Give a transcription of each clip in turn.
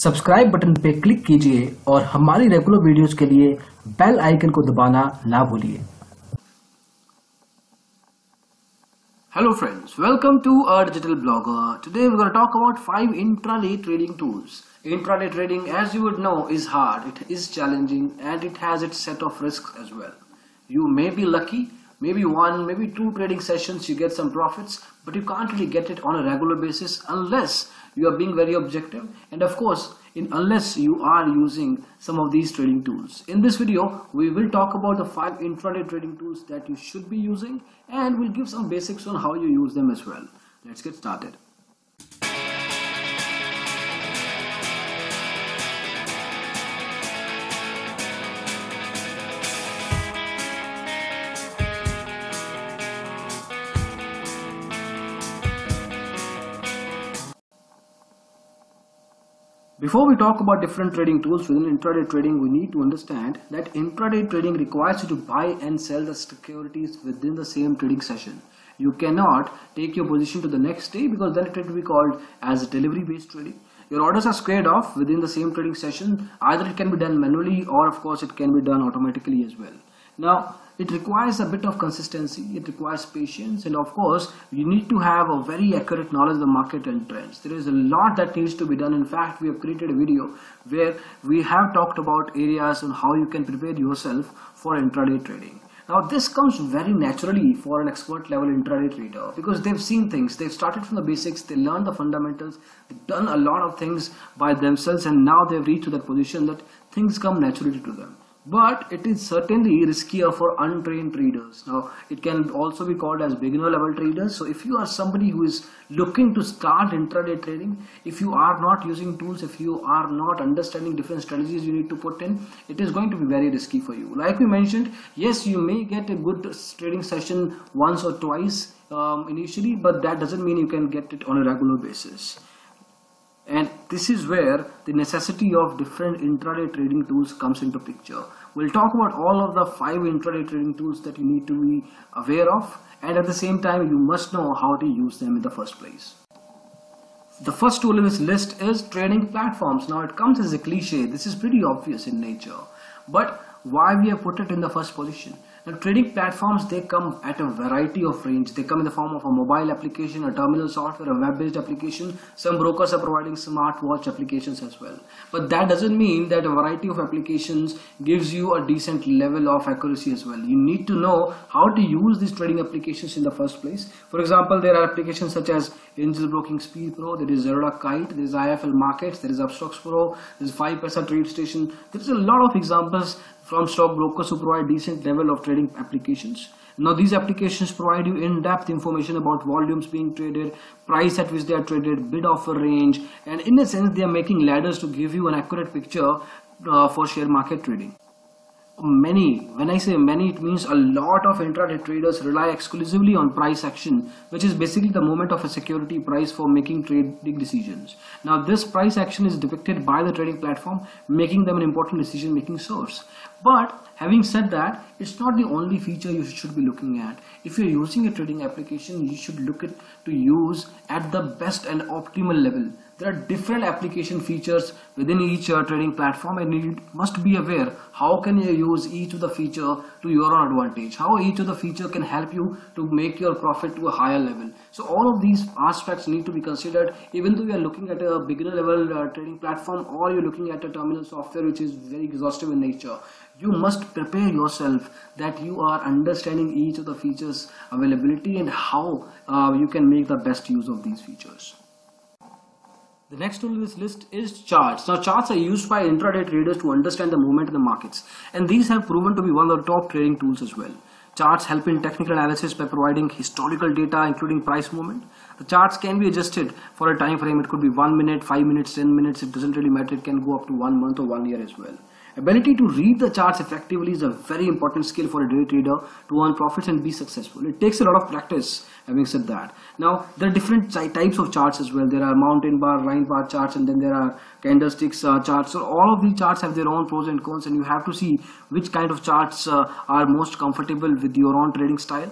Subscribe button पे click कीजिए और हमारी रेगुलर वीडियोस के लिए बेल आइकन को दबाना ना भूलिए। Hello friends, welcome to A Digital Blogger. Today we're going to talk about 5 intraday trading tools. Intraday trading, as you would know, is hard, it is challenging, and it has its set of risks as well. You may be lucky, maybe one, maybe two trading sessions you get some profits, but you can't really get it on a regular basis unless you are being very objective, and of course unless you are using some of these trading tools. In this video we will talk about the 5 intraday trading tools that you should be using, and we'll give some basics on how you use them as well. Let's get started. Before we talk about different trading tools within intraday trading, we need to understand that intraday trading requires you to buy and sell the securities within the same trading session. You cannot take your position to the next day because then it will be called as delivery based trading. Your orders are squared off within the same trading session. Either it can be done manually or of course it can be done automatically as well. Now it requires a bit of consistency, it requires patience, and of course you need to have a very accurate knowledge of the market and trends. There is a lot that needs to be done. In fact, we have created a video where we have talked about areas on how you can prepare yourself for intraday trading. Now this comes very naturally for an expert level intraday trader because they've seen things, they've started from the basics, they learned the fundamentals, they've done a lot of things by themselves, and now they've reached to that position that things come naturally to them. But it is certainly riskier for untrained traders. Now it can also be called as beginner level traders. So if you are somebody who is looking to start intraday trading, if you are not using tools, if you are not understanding different strategies you need to put in, it is going to be very risky for you. Like we mentioned, yes, you may get a good trading session once or twice initially, but that doesn't mean you can get it on a regular basis. And this is where the necessity of different intraday trading tools comes into picture. We'll talk about all of the 5 intraday trading tools that you need to be aware of, and at the same time you must know how to use them in the first place. The first tool in this list is trading platforms. Now it comes as a cliche, this is pretty obvious in nature, but why we have put it in the first position? Now trading platforms, they come at a variety of range. They come in the form of a mobile application, a terminal software, a web-based application. Some brokers are providing smartwatch applications as well. But that doesn't mean that a variety of applications gives you a decent level of accuracy as well. You need to know how to use these trading applications in the first place. For example, there are applications such as Angel Broking Speed Pro, there is Zerodha Kite, there is IFL Markets, there is Upstox Pro, there is 5% Trade Station. There's a lot of examples from stock brokers who provide decent level of trading applications. Now these applications provide you in-depth information about volumes being traded, price at which they are traded, bid offer range, and in a sense they are making ladders to give you an accurate picture for share market trading. Many, when I say many, it means a lot of intraday traders rely exclusively on price action, which is basically the movement of a security price for making trading decisions. Now this price action is depicted by the trading platform, making them an important decision making source. But having said that, it's not the only feature you should be looking at. If you're using a trading application, you should look at to use at the best and optimal level. There are different application features within each trading platform, and you must be aware how can you use each of the feature to your own advantage, how each of the feature can help you to make your profit to a higher level. So all of these aspects need to be considered even though you are looking at a beginner level trading platform or you're looking at a terminal software which is very exhaustive in nature. You must prepare yourself that you are understanding each of the features availability and how you can make the best use of these features. The next tool in this list is charts. Now charts are used by intraday traders to understand the movement in the markets, and these have proven to be one of the top trading tools as well. Charts help in technical analysis by providing historical data including price movement. The charts can be adjusted for a time frame. It could be 1 minute, 5 minutes, 10 minutes, it doesn't really matter. It can go up to 1 month or 1 year as well. Ability to read the charts effectively is a very important skill for a day trader to earn profits and be successful. It takes a lot of practice, having said that. Now there are different types of charts as well. There are mountain bar, line bar charts, and then there are candlesticks charts. So all of these charts have their own pros and cons, and you have to see which kind of charts are most comfortable with your own trading style.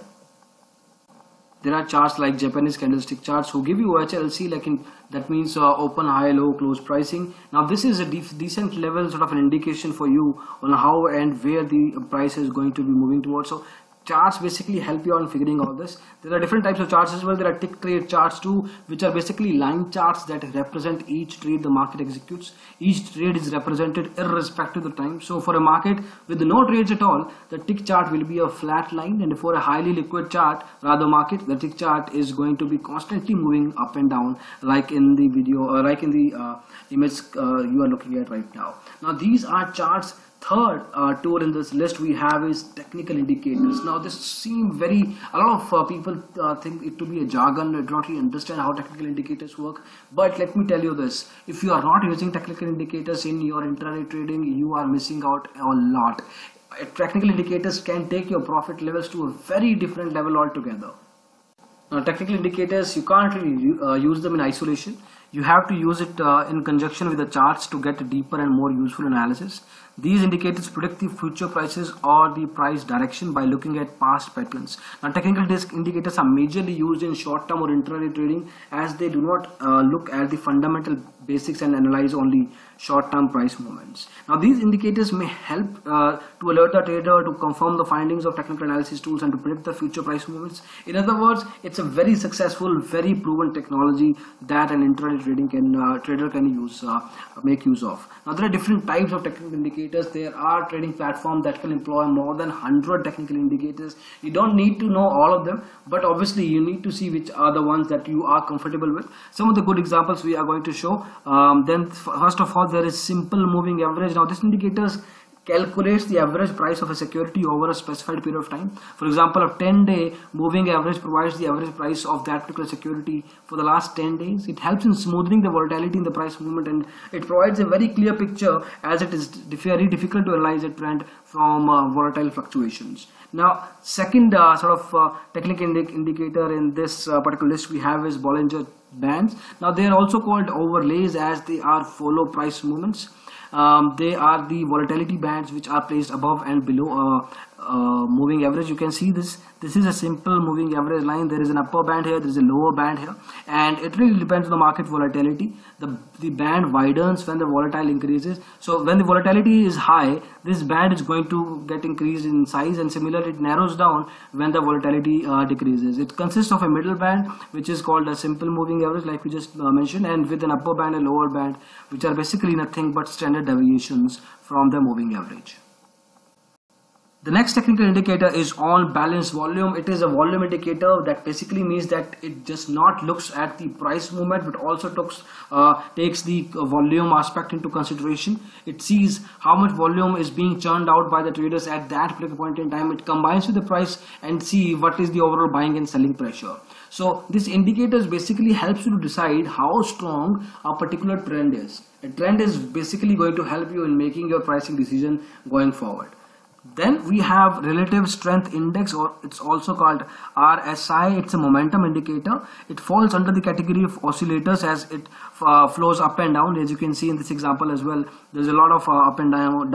There are charts like Japanese candlestick charts who give you OHLC, like in, that means open, high, low, close pricing. Now this is a decent level, sort of an indication for you on how and where the price is going to be moving towards. So charts basically help you on figuring all this. There are different types of charts as well. There are tick trade charts too, which are basically line charts that represent each trade the market executes. Each trade is represented irrespective of the time. So for a market with no trades at all, the tick chart will be a flat line, and for a highly liquid chart, rather market, the tick chart is going to be constantly moving up and down, like in the video, or like in the image you are looking at right now. Now these are charts. Third tool in this list we have is technical indicators. Now this seems a lot of people think it to be a jargon. They don't really understand how technical indicators work, but let me tell you this: if you are not using technical indicators in your intraday trading, you are missing out a lot. Technical indicators can take your profit levels to a very different level altogether. Now technical indicators, you can't really use them in isolation. You have to use it in conjunction with the charts to get a deeper and more useful analysis. These indicators predict the future prices or the price direction by looking at past patterns. Now, technical indicators are majorly used in short-term or intraday trading, as they do not look at the fundamental basics and analyze only short-term price movements. Now, these indicators may help to alert the trader, to confirm the findings of technical analysis tools, and to predict the future price movements. In other words, it's a very successful, very proven technology that an intraday trader can use, make use of. Now, there are different types of technical indicators. There are trading platforms that can employ more than 100 technical indicators. You don't need to know all of them, but obviously you need to see which are the ones that you are comfortable with. Some of the good examples we are going to show. Then first of all, there is simple moving average. Now this indicators calculates the average price of a security over a specified period of time. For example, a 10-day moving average provides the average price of that particular security for the last 10 days. It helps in smoothing the volatility in the price movement, and it provides a very clear picture, as it is very difficult to analyze a trend from volatile fluctuations. Now, second technical indicator in this particular list we have is Bollinger Bands. Now, they are also called overlays, as they are follow price movements. They are the volatility bands which are placed above and below moving average. You can see this is a simple moving average line. There is an upper band here, there is a lower band here, and it really depends on the market volatility. The band widens when the volatility increases. So when the volatility is high, this band is going to get increased in size, and similarly it narrows down when the volatility decreases. It consists of a middle band, which is called a simple moving average, like we just mentioned, and with an upper band and lower band, which are basically nothing but standard deviations from the moving average. The next technical indicator is on balance volume. It is a volume indicator that basically means that it just not looks at the price movement, but also takes the volume aspect into consideration. It sees how much volume is being churned out by the traders at that particular point in time. It combines with the price and see what is the overall buying and selling pressure. So this indicator basically helps you to decide how strong a particular trend is. A trend is basically going to help you in making your pricing decision going forward. Then we have relative strength index, or it's also called RSI. It's a momentum indicator. It falls under the category of oscillators, as it flows up and down. As you can see in this example as well, there's a lot of up and down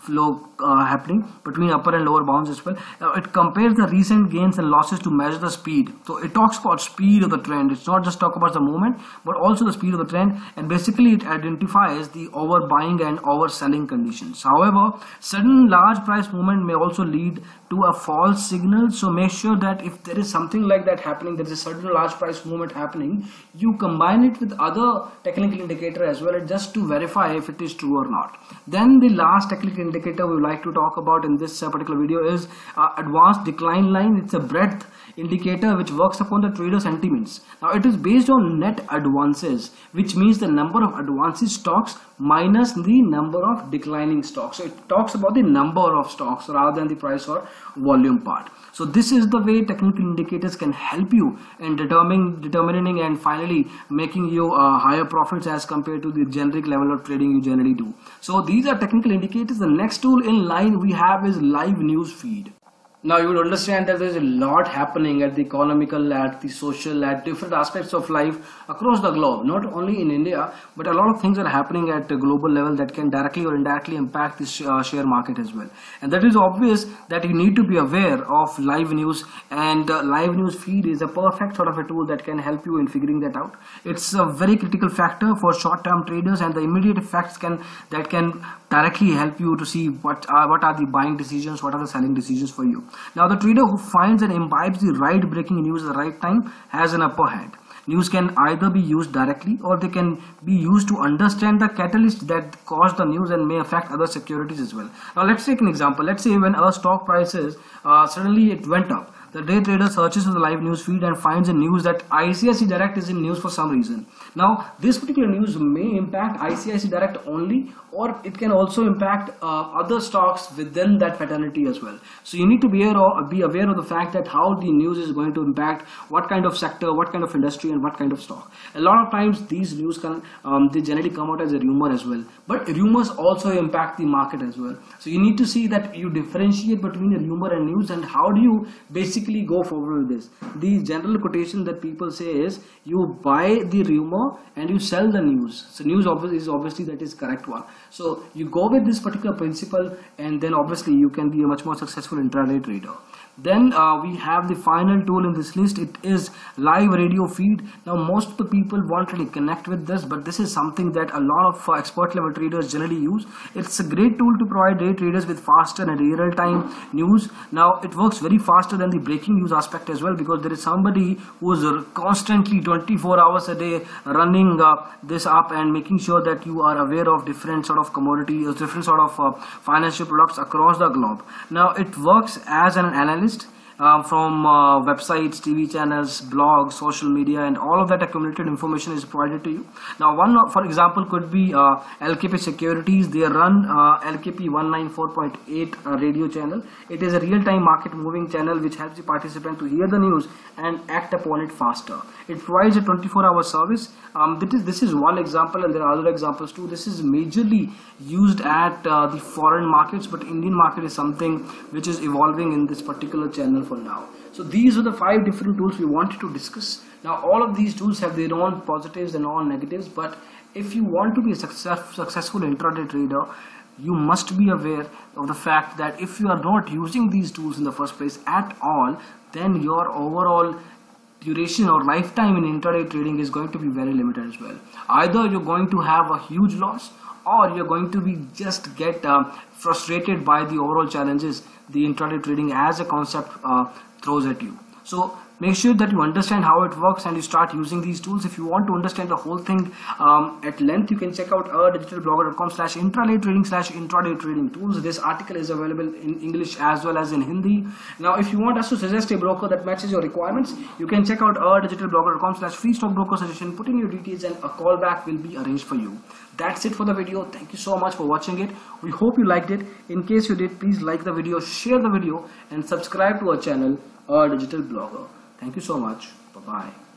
flow happening between upper and lower bounds as well. It compares the recent gains and losses to measure the speed. So it talks about speed of the trend. It's not just talk about the movement, but also the speed of the trend, and basically it identifies the overbuying and overselling conditions. However, sudden large price movement may also lead to a false signal, so make sure that if there is something like that happening, there is a certain large price movement happening, you combine it with other technical indicator as well, just to verify if it is true or not. Then the last technical indicator we would like to talk about in this particular video is advanced decline line. It's a breadth indicator which works upon the trader sentiments. Now it is based on net advances, which means the number of advances stocks minus the number of declining stocks. So it talks about the number of stocks rather than the price or volume part. So this is the way technical indicators can help you in determining and finally making you higher profits as compared to the generic level of trading you generally do. So these are technical indicators. The next tool in line we have is live news feed. Now you would understand that there is a lot happening at the economical, at the social, at different aspects of life across the globe, not only in India, but a lot of things are happening at the global level that can directly or indirectly impact the share market as well. And that is obvious that you need to be aware of live news, and live news feed is a perfect sort of a tool that can help you in figuring that out. It's a very critical factor for short-term traders, and the immediate effects that can directly help you to see what are the buying decisions, what are the selling decisions for you. Now the trader who finds and imbibes the right breaking news at the right time has an upper hand. News can either be used directly, or they can be used to understand the catalyst that caused the news and may affect other securities as well. Now let's take an example. Let's say when our stock prices suddenly it went up. The day trader searches for the live news feed and finds a news that ICICI Direct is in news for some reason. Now this particular news may impact ICICI Direct only, or it can also impact other stocks within that fraternity as well. So you need to be aware of the fact that how the news is going to impact what kind of sector, what kind of industry, and what kind of stock. A lot of times these news can they generally come out as a rumor as well, but rumors also impact the market as well. So you need to see that you differentiate between a rumor and news, and how do you basically go forward with this. The general quotation that people say is you buy the rumor and you sell the news. So news is obviously that is correct one. So you go with this particular principle, and then obviously you can be a much more successful intraday trader. Then we have the final tool in this list. It is live radio feed. Now most of the people won't really connect with this, but this is something that a lot of expert level traders generally use. It's a great tool to provide day traders with faster and real time news. Now it works very faster than the breaking news aspect as well, because there is somebody who is constantly 24 hours a day running this up and making sure that you are aware of different sort of commodities, different sort of financial products across the globe. Now it works as an analyst from websites, TV channels, blogs, social media, and all of that accumulated information is provided to you. Now one for example could be LKP Securities. They run LKP 194.8 radio channel. It is a real-time market moving channel which helps the participant to hear the news and act upon it faster. It provides a 24-hour service. This is one example, and there are other examples too. This is majorly used at the foreign markets, but Indian market is something which is evolving in this particular channel for now. So these are the 5 different tools we wanted to discuss. Now all of these tools have their own positives and own negatives, but if you want to be a successful intraday trader, you must be aware of the fact that if you are not using these tools in the first place at all, then your overall duration or lifetime in intraday trading is going to be very limited as well. Either you're going to have a huge loss, or you're going to be just get frustrated by the overall challenges the intraday trading as a concept throws at you. So make sure that you understand how it works and you start using these tools. If you want to understand the whole thing at length, you can check out adigitalblogger.com/intraday-trading/intraday-trading-tools. This article is available in English as well as in Hindi. Now if you want us to suggest a broker that matches your requirements, you can check out adigitalblogger.com/free-stock-broker-suggestion. Put in your details and a callback will be arranged for you. That's it for the video. Thank you so much for watching it. We hope you liked it. In case you did, please like the video, share the video, and subscribe to our channel, A Digital Blogger. Thank you so much. Bye-bye.